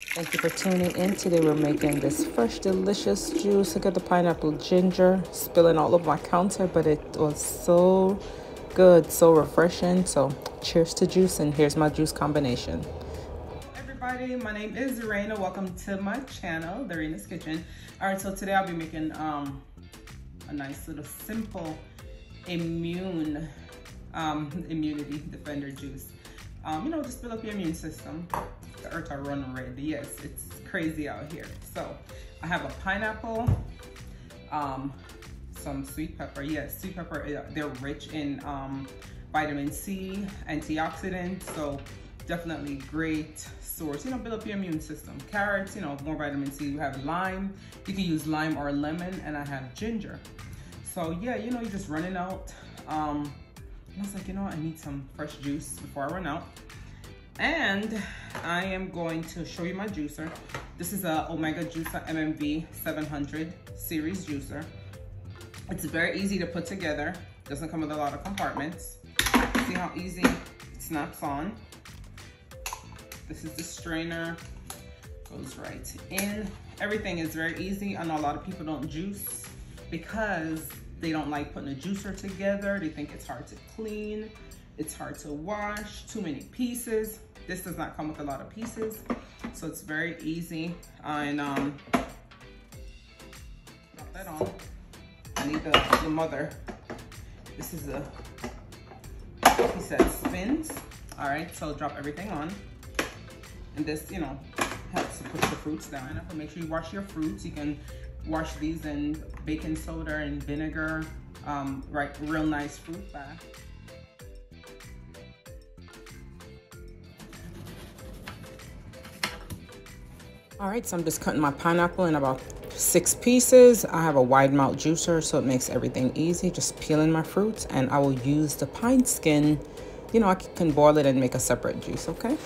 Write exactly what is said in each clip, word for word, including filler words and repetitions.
Thank you for tuning in. Today we're making this fresh, delicious juice. Look at the pineapple ginger spilling all over my counter, but it was so good, so refreshing. So cheers to juice, and here's my juice combination. Everybody, my name is Raina. Welcome to my channel, the Raina's Kitchen. All right, so today I'll be making um, a nice little simple immune, um, immunity defender juice. Um, you know, just build up your immune system. The earth are running red. Yes, it's crazy out here. So I have a pineapple, um, some sweet pepper. Yes, sweet pepper, they're rich in um, vitamin C, antioxidants. So definitely great source. You know, build up your immune system. Carrots, you know, more vitamin C. You have lime. You can use lime or lemon, and I have ginger. So yeah, you know, you're just running out. Um, I was like, you know what? I need some fresh juice before I run out. And I am going to show you my juicer. This is a Omega Juicer M M V seven hundred series juicer. It's very easy to put together. Doesn't come with a lot of compartments. See how easy it snaps on. This is the strainer. Goes right in. Everything is very easy. I know a lot of people don't juice because they don't like putting a juicer together. They think it's hard to clean. It's hard to wash, too many pieces. This does not come with a lot of pieces. So it's very easy. Uh, and um, pop that on. I need the, the mother. This is a piece that spins. All right, so drop everything on. And this, you know, helps to push the fruits down. But make sure you wash your fruits. You can wash these in baking soda and vinegar, um, right, real nice fruit bath. All right, so I'm just cutting my pineapple in about six pieces. I have a wide mouth juicer, so it makes everything easy. Just peeling my fruits, and I will use the pine skin. You know, I can boil it and make a separate juice, okay?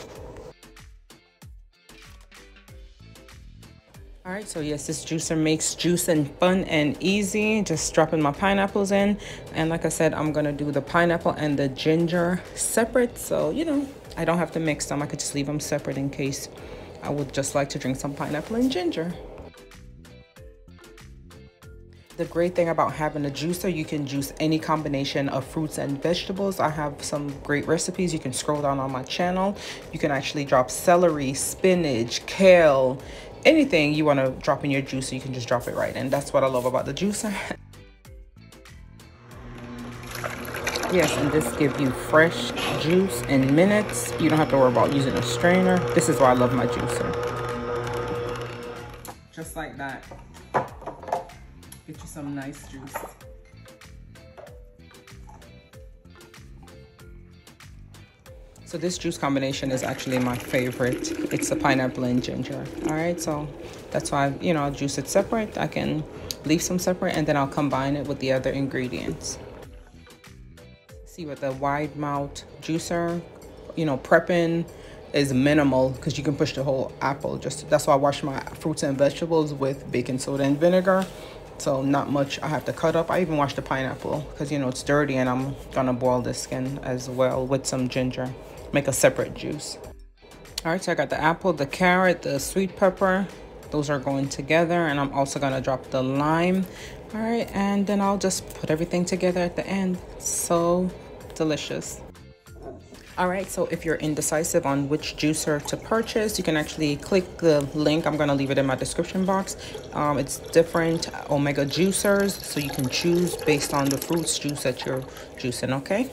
All right, so yes, this juicer makes juicing fun and easy. Just dropping my pineapples in. And like I said, I'm gonna do the pineapple and the ginger separate. So, you know, I don't have to mix them. I could just leave them separate in case I would just like to drink some pineapple and ginger. The great thing about having a juicer, you can juice any combination of fruits and vegetables. I have some great recipes. You can scroll down on my channel. You can actually drop celery, spinach, kale, anything you want to drop in your juicer, you can just drop it right in. That's what I love about the juicer. Yes, and this gives you fresh juice in minutes. You don't have to worry about using a strainer. This is why I love my juicer. Just like that. Get you some nice juice. So this juice combination is actually my favorite. It's the pineapple and ginger. All right, so that's why, I, you know, I'll juice it separate. I can leave some separate, and then I'll combine it with the other ingredients. See, with the wide mouth juicer, you know, prepping is minimal because you can push the whole apple. Just that's why I wash my fruits and vegetables with baking soda and vinegar. So not much I have to cut up. I even wash the pineapple because, you know, it's dirty, and I'm gonna boil the skin as well with some ginger. Make a separate juice. All right, so I got the apple, the carrot, the sweet pepper. Those are going together, and I'm also gonna drop the lime. All right, and then I'll just put everything together at the end. So delicious. All right, so if you're indecisive on which juicer to purchase, you can actually click the link. I'm gonna leave it in my description box. Um, it's different Omega juicers, so you can choose based on the fruits juice that you're juicing, okay?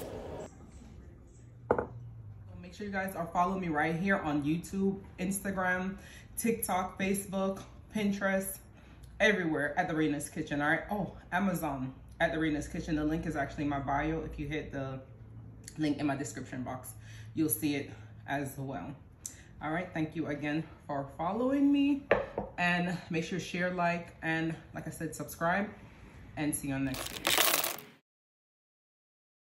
You guys are following me right here on YouTube, Instagram, TikTok, Facebook, Pinterest, everywhere at the Raina's Kitchen. All right. Oh, Amazon at the Raina's Kitchen. The link is actually in my bio. If you hit the link in my description box, you'll see it as well. All right. Thank you again for following me, and make sure to share, like, and like I said, subscribe, and see you on next video.